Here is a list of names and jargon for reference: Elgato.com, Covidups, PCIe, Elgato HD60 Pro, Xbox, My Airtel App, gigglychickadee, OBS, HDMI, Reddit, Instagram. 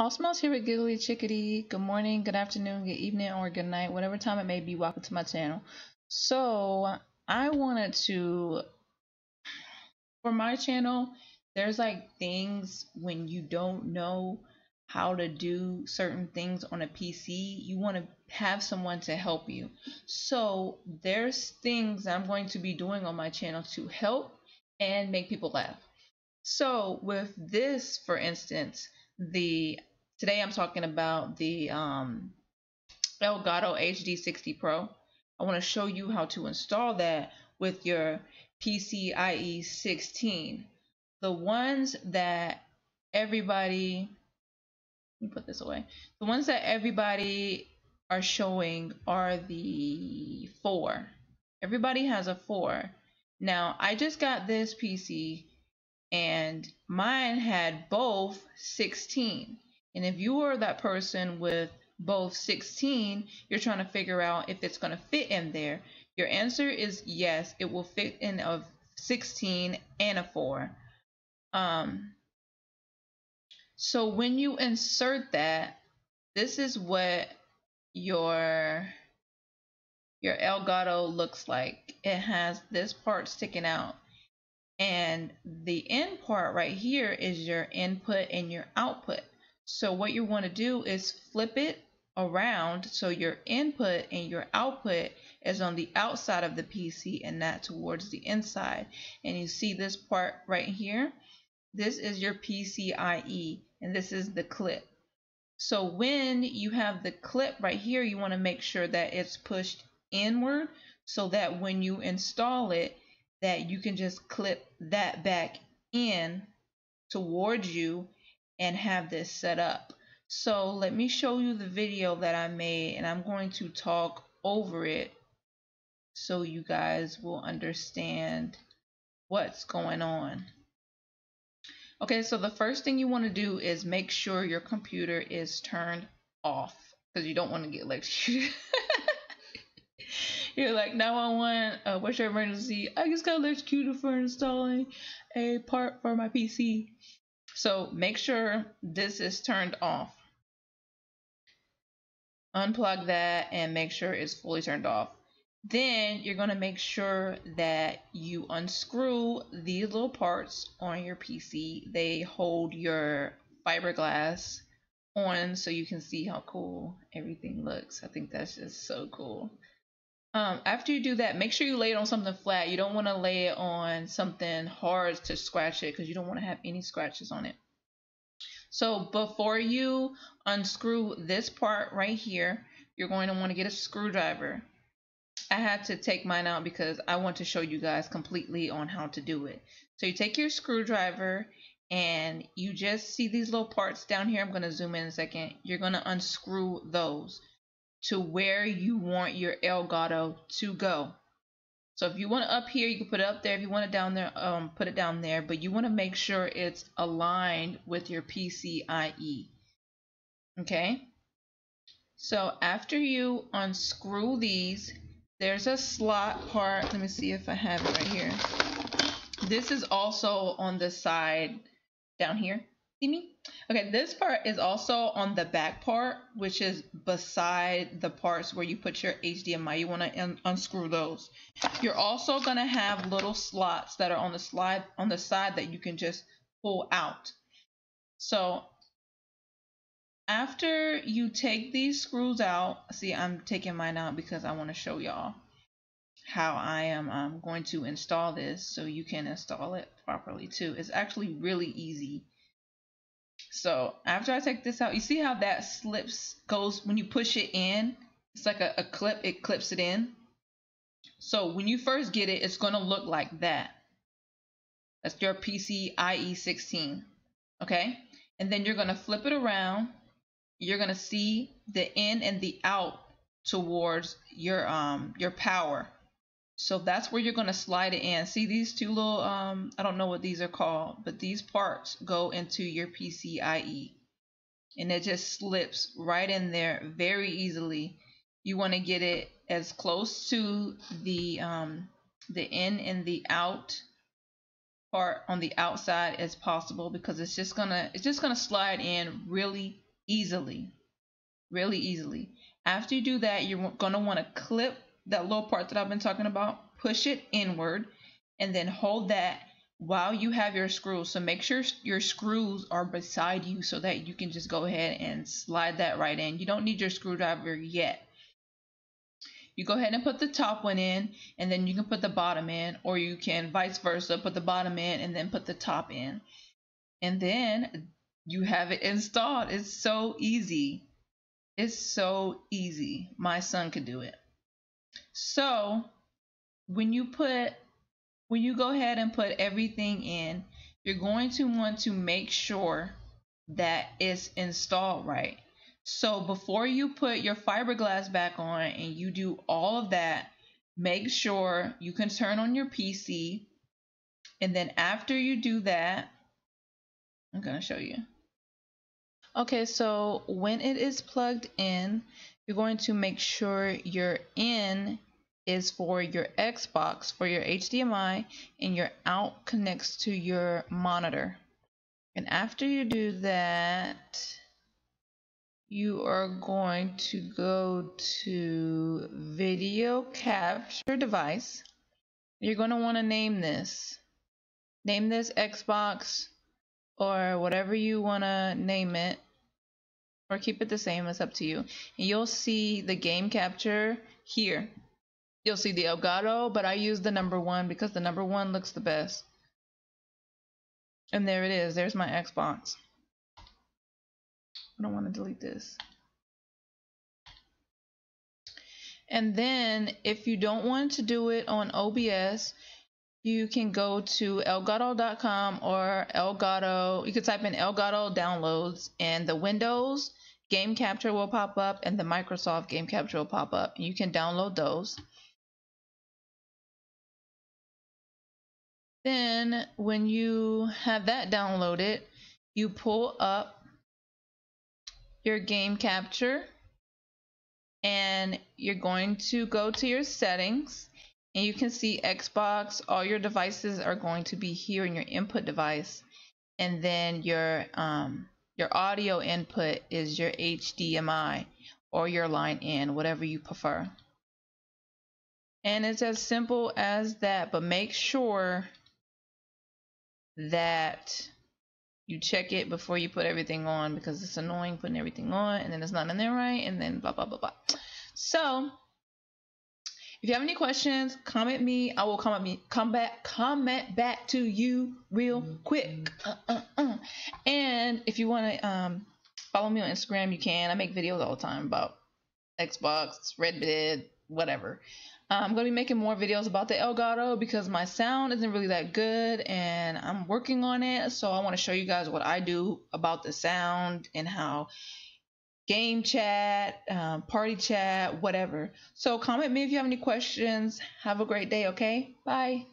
Osmos here with Giggly Chickadee. Good morning, good afternoon, good evening, or good night, whatever time it may be. Welcome to my channel. So I wanted to, for my channel, there's like things when you don't know how to do certain things on a PC, you want to have someone to help you. So there's things I'm going to be doing on my channel to help and make people laugh. So with this, for instance, today I'm talking about the Elgato HD60 Pro. I want to show you how to install that with your PCIe 16. The ones that everybody, let me put this away. The ones that everybody are showing are the 4. Everybody has a 4. Now, I just got this PC and mine had both 16, and if you are that person with both 16, you're trying to figure out if it's going to fit in there, your answer is yes, it will fit in a 16 and a 4. So when you insert that, this is what your Elgato looks like. It has this part sticking out, and the end part right here is your input and your output. So what you want to do is flip it around so your input and your output is on the outside of the PC and not towards the inside. And you see this part right here? This is your PCIe, and this is the clip. So when you have the clip right here, you want to make sure that it's pushed inward so that when you install it, that you can just clip that back in towards you and have this set up. So let me show you the video that I made, and I'm going to talk over it so you guys will understand what's going on. Okay, so the first thing you want to do is make sure your computer is turned off because you don't want to get electrocuted. You're like, 911, what's your emergency? I just got electrocuted for installing a part for my PC. So make sure this is turned off. Unplug that and make sure it's fully turned off. Then you're going to make sure that you unscrew these little parts on your PC. They hold your fiberglass on so you can see how cool everything looks. I think that's just so cool. After you do that, make sure you lay it on something flat. You don't want to lay it on something hard to scratch it because you don't want to have any scratches on it. So before you unscrew this part right here, you're going to want to get a screwdriver. I had to take mine out because I want to show you guys completely on how to do it. So you take your screwdriver and you just see these little parts down here. I'm going to zoom in a second. You're going to unscrew those to where you want your Elgato to go. So if you want it up here, you can put it up there. If you want it down there, put it down there. But you want to make sure it's aligned with your PCIe. Okay? So after you unscrew these, there's a slot part. Let me see if I have it right here. This is also on the side down here. See me? Okay, this part is also on the back part, which is beside the parts where you put your HDMI. You want to unscrew those. You're also going to have little slots that are on the slide on the side that you can just pull out. So after you take these screws out, see, I'm taking mine out because I want to show y'all how I am going to install this so you can install it properly too. It's actually really easy. So after I take this out, you see how that slips, goes when you push it in, it's like a clip, it clips it in. So when you first get it, it's going to look like that. That's your PCIe 16. Okay. And then you're going to flip it around. You're going to see the in and the out towards your power. So that's where you're going to slide it in. See these two little, I don't know what these are called, but these parts go into your PCIe. And it just slips right in there very easily. You want to get it as close to the in and the out part on the outside as possible because it's just gonna slide in really easily, really easily. After you do that, you're going to want to clip that little part that I've been talking about, push it inward, and then hold that while you have your screws. So make sure your screws are beside you so that you can just go ahead and slide that right in. You don't need your screwdriver yet. You go ahead and put the top one in, and then you can put the bottom in, or you can vice versa, put the bottom in and then put the top in. And then you have it installed. It's so easy. It's so easy. My son could do it. So when you go ahead and put everything in, you're going to want to make sure that it's installed right. So before you put your fiberglass back on and you do all of that, make sure you can turn on your PC. And then after you do that, I'm going to show you. Okay, so when it is plugged in, you're going to make sure your in is for your Xbox, for your HDMI, and your out connects to your monitor. And after you do that, you are going to go to video capture device. You're going to want to name this. Name this Xbox, or whatever you want to name it, or keep it the same, it's up to you. And you'll see the game capture here. You'll see the Elgato, but I use the #1 because the #1 looks the best. And there it is, there's my Xbox. I don't want to delete this. And then if you don't want to do it on OBS, you can go to Elgato.com or Elgato. You can type in Elgato downloads and the Windows Game Capture will pop up and the Microsoft Game Capture will pop up. You can download those. Then when you have that downloaded, you pull up your game capture and you're going to go to your settings. And you can see Xbox, all your devices are going to be here in your input device. And then your audio input is your HDMI or your line in, whatever you prefer. And it's as simple as that, but make sure that you check it before you put everything on because it's annoying putting everything on and then it's not in there right and then blah, blah, blah, blah. So if you have any questions, comment me. I will comment back to you real quick. And if you want to follow me on Instagram, you can. I make videos all the time about Xbox, Reddit, whatever. I'm going to be making more videos about the Elgato because my sound isn't really that good and I'm working on it. So I want to show you guys what I do about the sound and how game chat, party chat, whatever. So comment me if you have any questions. Have a great day, okay? Bye.